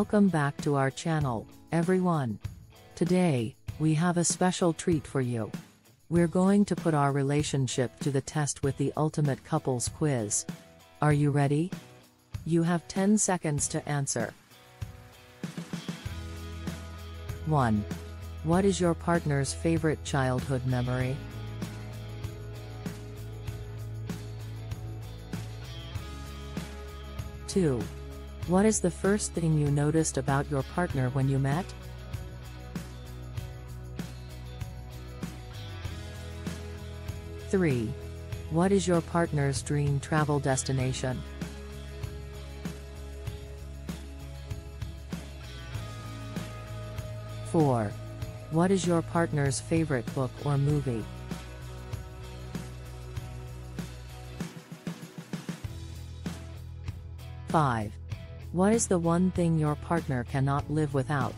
Welcome back to our channel, everyone. Today, we have a special treat for you. We're going to put our relationship to the test with the Ultimate Couples Quiz. Are you ready? You have 10 seconds to answer. 1. What is your partner's favorite childhood memory? 2. What is the first thing you noticed about your partner when you met? 3. What is your partner's dream travel destination? 4. What is your partner's favorite book or movie? 5. What is the one thing your partner cannot live without?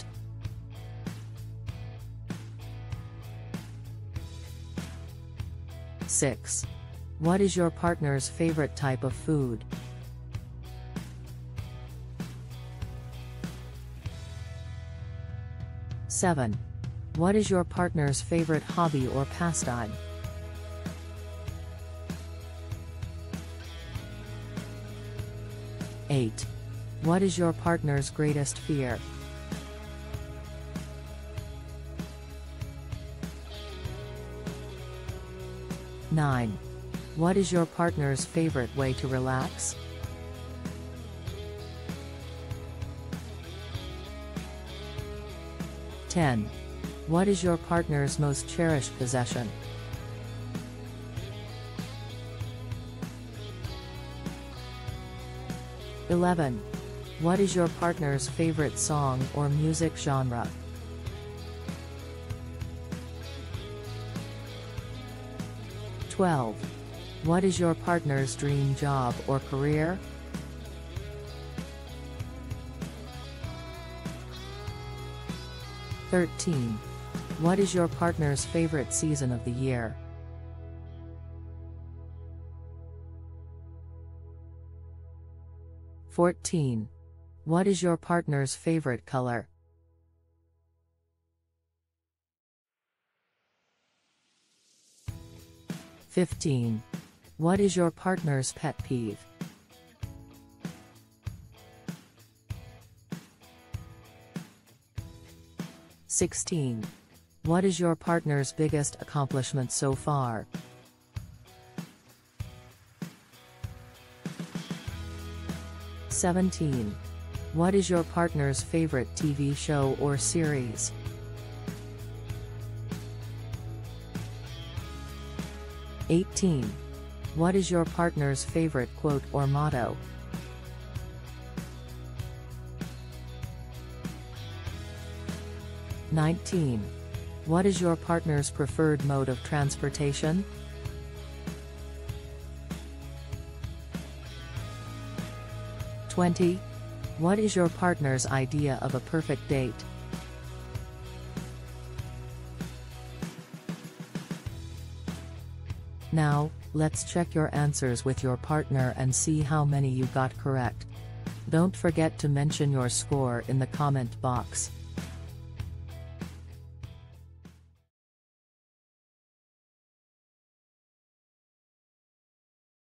6. What is your partner's favorite type of food? 7. What is your partner's favorite hobby or pastime? 8. What is your partner's greatest fear? 9. What is your partner's favorite way to relax? 10. What is your partner's most cherished possession? 11. What is your partner's favorite song or music genre? 12. What is your partner's dream job or career? 13. What is your partner's favorite season of the year? 14. What is your partner's favorite color? 15. What is your partner's pet peeve? 16. What is your partner's biggest accomplishment so far? 17. What is your partner's favorite TV show or series? 18. What is your partner's favorite quote or motto? 19. What is your partner's preferred mode of transportation? 20. What is your partner's idea of a perfect date? Now, let's check your answers with your partner and see how many you got correct. Don't forget to mention your score in the comment box.